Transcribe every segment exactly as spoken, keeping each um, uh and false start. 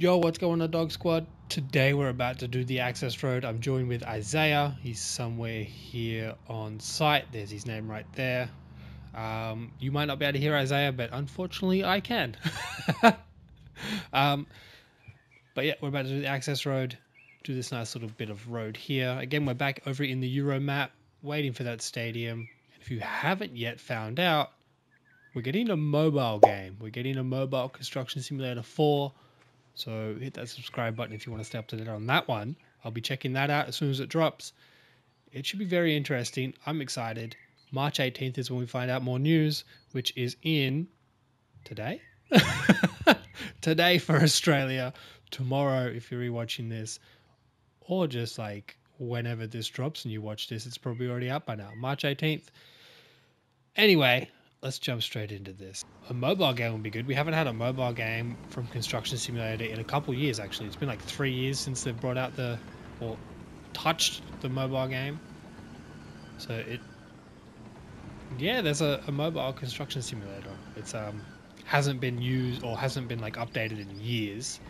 Yo, what's going on, Dog Squad? Today we're about to do the access road. I'm joined with Isaiah. He's somewhere here on site. There's his name right there. Um, you might not be able to hear Isaiah, but unfortunately I can. um, but yeah, we're about to do the access road. Do this nice little bit of road here. Again, we're back over in the Euro map, waiting for that stadium. If you haven't yet found out, we're getting a mobile game. We're getting a mobile Construction Simulator four. So hit that subscribe button if you want to stay up to date on that one. I'll be checking that out as soon as it drops. It should be very interesting. I'm excited. March eighteenth is when we find out more news, which is in today. Today for Australia. Tomorrow, if you're rewatching this, or just like whenever this drops and you watch this, it's probably already out by now. March eighteenth. Anyway, let's jump straight into this. A mobile game would be good. We haven't had a mobile game from Construction Simulator in a couple years, actually. It's been like three years since they've brought out the, or touched the mobile game. So it, yeah, there's a, a mobile Construction Simulator. It's um hasn't been used or hasn't been like updated in years.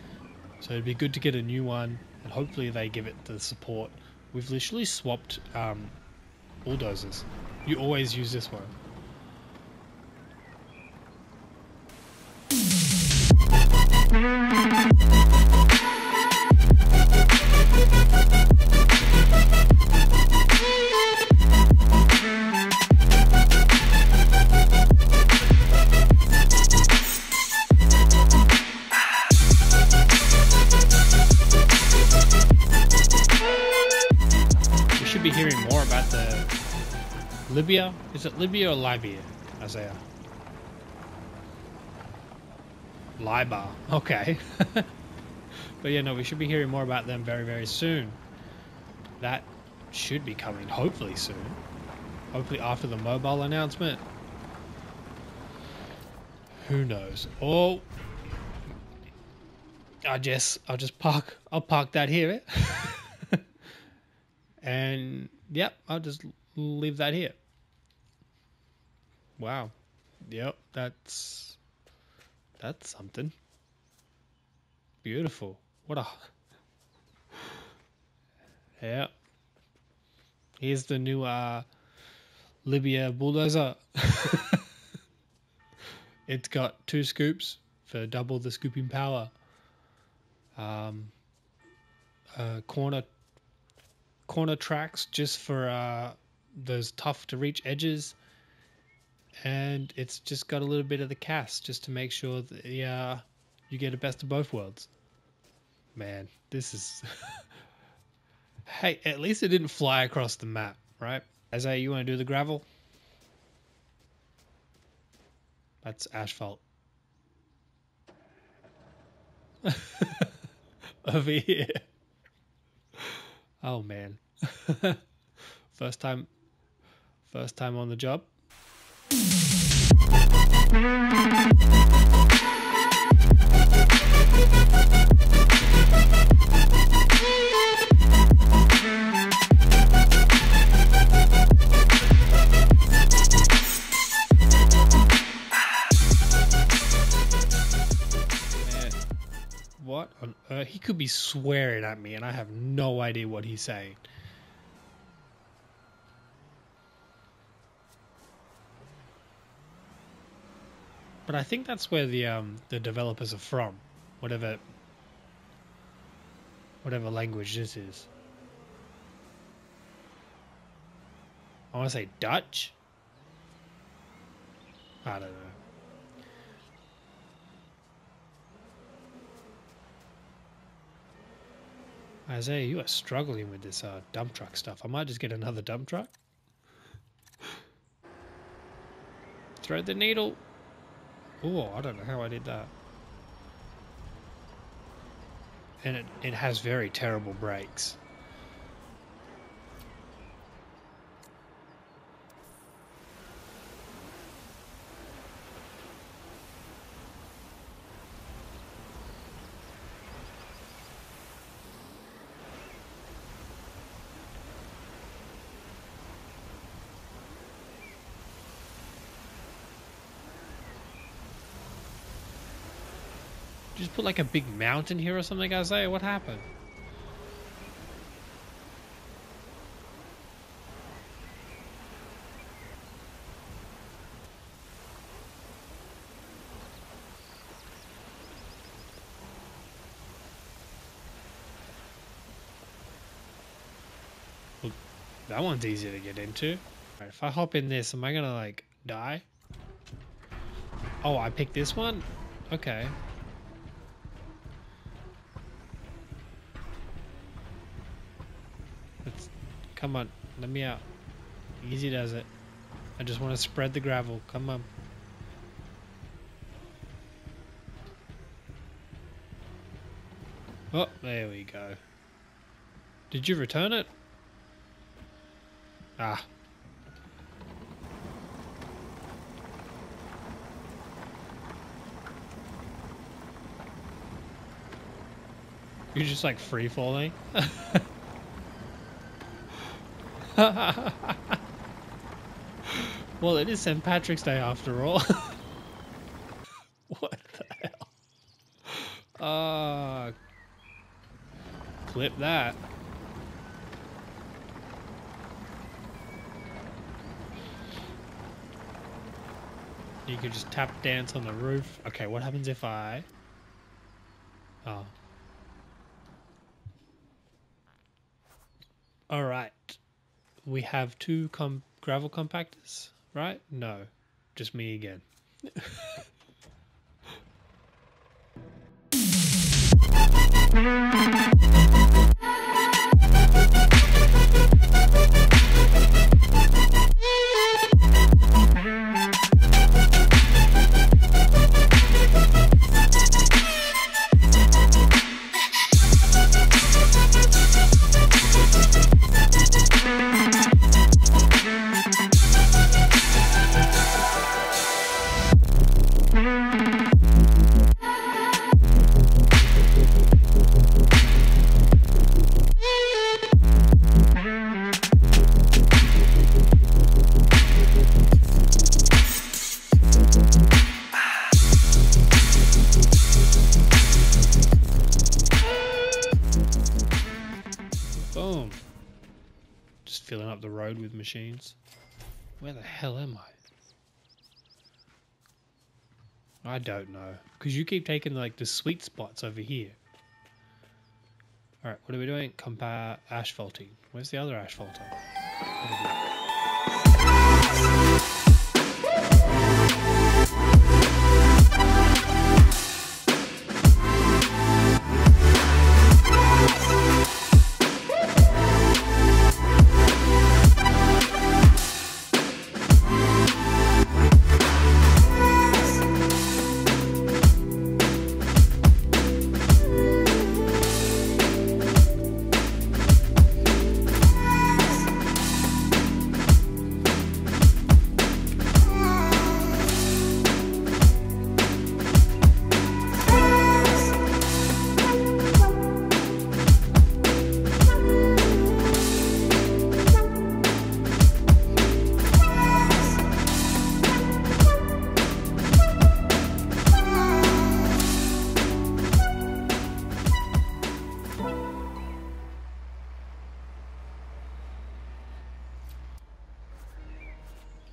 So it'd be good to get a new one, and hopefully they give it the support. We've literally swapped um, bulldozers. You always use this one. Be hearing more about the Libya. Is it Libya or Libya, Isaiah? Libya. Okay. But yeah, no, we should be hearing more about them very, very soon. That should be coming hopefully soon. Hopefully after the mobile announcement. Who knows? Oh, I guess I'll just park. I'll park that here. And yep, I'll just leave that here. Wow. Yep, that's that's something beautiful. What a yeah. Here's the new uh, Libya bulldozer. It's got two scoops for double the scooping power. Um, a corner. corner tracks just for uh, those tough to reach edges, and it's just got a little bit of the cast just to make sure that uh, you get the best of both worlds. Man, this is hey, at least it didn't fly across the map, right? Isaiah, you want to do the gravel? That's asphalt. Over here. Oh man. First time first time on the job. What on earth? He could be swearing at me and I have no idea what he's saying. But I think that's where the um, the developers are from, whatever whatever language this is. I want to say Dutch? I don't know. Isaiah, you are struggling with this uh, dump truck stuff. I might just get another dump truck. Throw the needle. Oh, I don't know how I did that. And it, it has very terrible brakes. You just put like a big mountain here or something, Isaiah? What happened? Well, that one's easy to get into. All right, if I hop in this, am I gonna like die? Oh, I picked this one? Okay. Let's, come on, let me out. Easy does it. I just want to spread the gravel. Come on. Oh, there we go. Did you return it? Ah. You're just like free falling. Well, it is Saint Patrick's Day after all. What the hell? Uh, clip that. You could just tap dance on the roof. Okay, what happens if I... Oh. All right, we have two com gravel compactors, right? No, just me again. Boom. Just filling up the road with machines. Where the hell am I? I don't know. Because you keep taking like the sweet spots over here. Alright, what are we doing? Compare asphalting. Where's the other asphalter?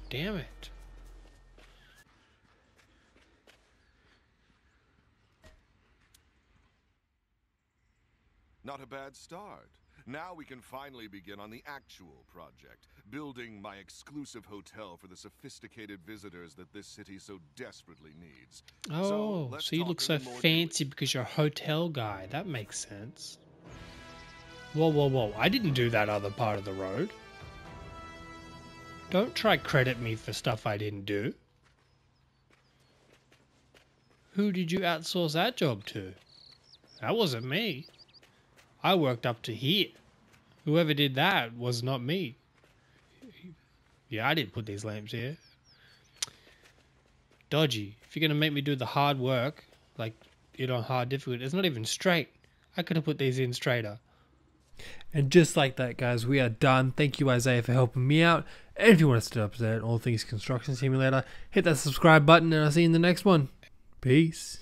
Damn it. Not a bad start. Now we can finally begin on the actual project, building my exclusive hotel for the sophisticated visitors that this city so desperately needs. Oh, so, so you look so fancy because you're a hotel guy. That makes sense. Whoa, whoa, whoa. I didn't do that other part of the road. Don't try credit me for stuff I didn't do. Who did you outsource that job to? That wasn't me. I worked up to here. Whoever did that was not me. Yeah, I didn't put these lamps here. Dodgy. If you're gonna make me do the hard work, like, you know, hard difficult, it's not even straight. I could have put these in straighter. And just like that, guys, we are done. Thank you, Isaiah, for helping me out. And if you want to stay up to date on all things Construction Simulator, hit that subscribe button, and I'll see you in the next one. Peace.